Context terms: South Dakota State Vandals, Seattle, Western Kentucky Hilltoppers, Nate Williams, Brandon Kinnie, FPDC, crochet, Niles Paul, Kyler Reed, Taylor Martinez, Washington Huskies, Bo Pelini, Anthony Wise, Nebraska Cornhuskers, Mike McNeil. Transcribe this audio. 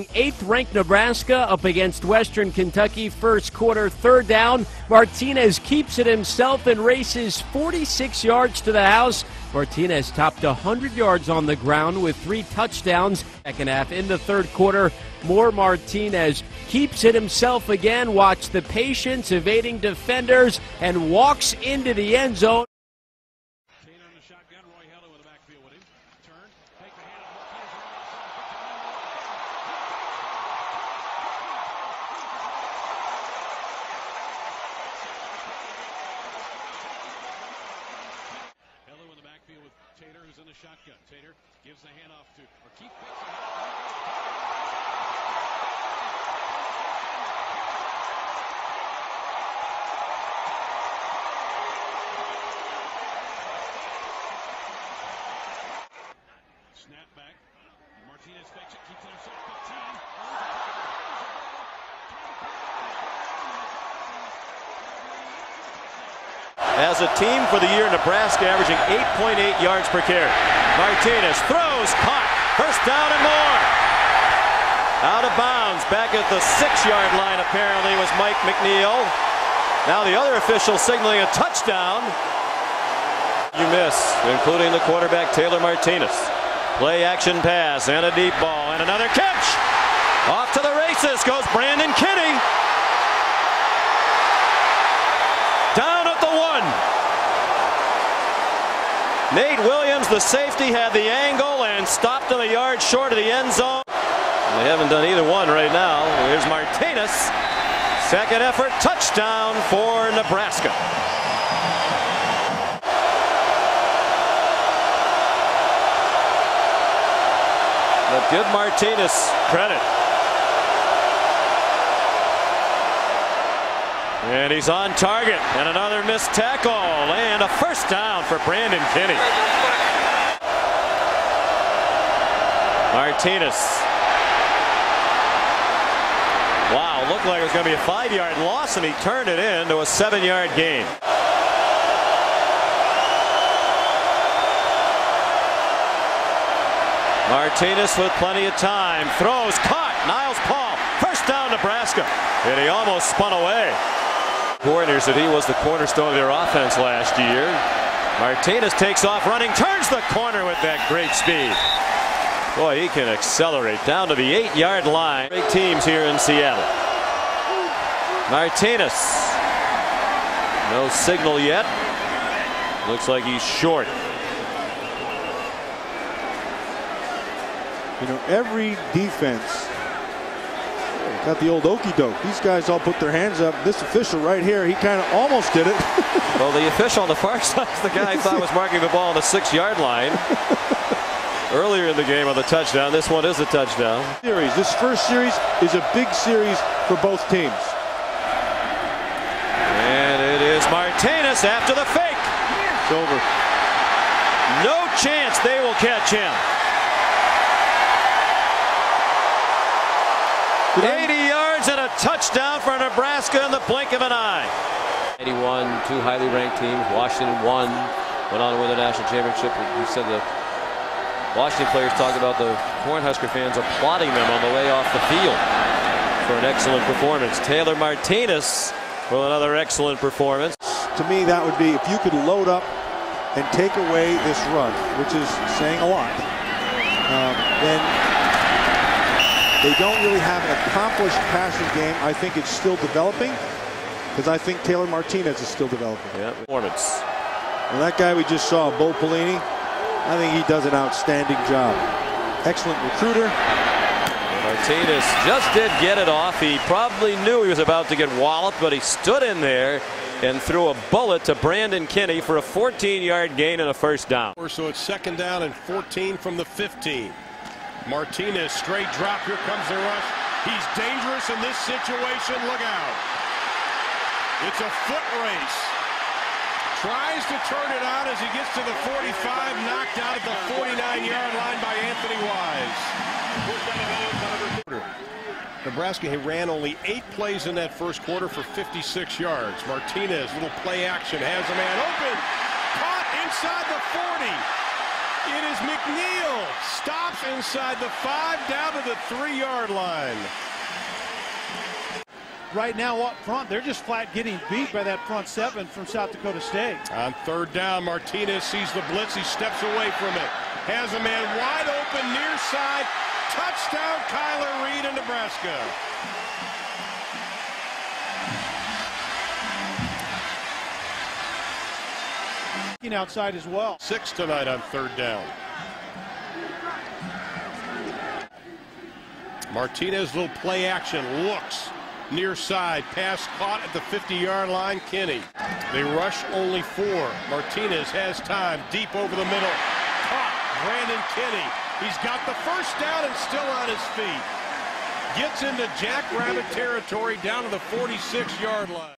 8th-ranked Nebraska up against Western Kentucky. First quarter, third down. Martinez keeps it himself and races 46 yards to the house. Martinez topped 100 yards on the ground with 3 touchdowns. Second half, in the third quarter, more Martinez keeps it himself again. Watch the patience, evading defenders, and walks into the end zone. In the shotgun, Taylor gives the handoff to Keith. Snap back. Martinez fakes it, keeps it himself 15. As a team for the year, Nebraska averaging 8.8 yards per carry. Martinez throws, caught, first down and more. Out of bounds, back at the 6-yard line apparently was Mike McNeil. Now the other official signaling a touchdown. You miss, including the quarterback Taylor Martinez. Play action pass and a deep ball and another catch. Off to the races goes Brandon Kinnie. Down at the 1. Nate Williams, the safety, had the angle and stopped him a yard short of the end zone. They haven't done either one right now. Here's Martinez. Second effort, touchdown for Nebraska. But give Martinez credit. And he's on target, and another missed tackle, and a first down for Brandon Kinnie. Martinez. Wow, looked like it was going to be a 5-yard loss, and he turned it into a 7-yard gain. Martinez with plenty of time, throws, caught, Niles Paul, first down Nebraska, and he almost spun away. Corners that he was the cornerstone of their offense last year. Martinez takes off running, turns the corner with that great speed. Boy, he can accelerate down to the 8-yard line. Great teams here in Seattle. Martinez. No signal yet. Looks like he's short. You know, every defense got the old okey doke. These guys all put their hands up. This official right here, he kind of almost did it. Well, the official on the far side is the guy I thought was marking the ball on the 6-yard line. Earlier in the game on the touchdown. This one is a touchdown. This first series is a big series for both teams. And it is Martinez after the fake. It's over. No chance they will catch him. 80 yards and a touchdown for Nebraska in the blink of an eye. 81, 2 highly ranked teams. Washington won, went on to win the national championship. We said the Washington players talked about the Cornhusker fans applauding them on the way off the field for an excellent performance. Taylor Martinez with another excellent performance. To me, that would be if you could load up and take away this run, which is saying a lot. Then. They don't really have an accomplished passing game. I think it's still developing, because I think Taylor Martinez is still developing. Yeah, performance. And that guy we just saw, Bo Pelini, I think he does an outstanding job. Excellent recruiter. Martinez just did get it off. He probably knew he was about to get walloped, but he stood in there and threw a bullet to Brandon Kinnie for a 14-yard gain and a first down. So it's second down and 14 from the 15. Martinez, straight drop. Here comes the rush. He's dangerous in this situation. Look out. It's a foot race. Tries to turn it out as he gets to the 45, knocked out at the 49-yard line by Anthony Wise. Nebraska, he ran only 8 plays in that first quarter for 56 yards. Martinez, little play action, has a man open. Caught inside the 40. It is McNeil. Stops inside the 5, down to the 3-yard line. Right now up front, they're just flat getting beat by that front 7 from South Dakota State. On 3rd down, Martinez sees the blitz. He steps away from it. Has a man wide open near side. Touchdown, Kyler Reed in Nebraska. Outside as well. 6 tonight on 3rd down. Martinez, little play action, looks near side, pass caught at the 50-yard line. Kinnie. They rush only 4. Martinez has time, deep over the middle. Caught, Brandon Kinnie. He's got the first down and still on his feet. Gets into Jackrabbit territory down to the 46-yard line.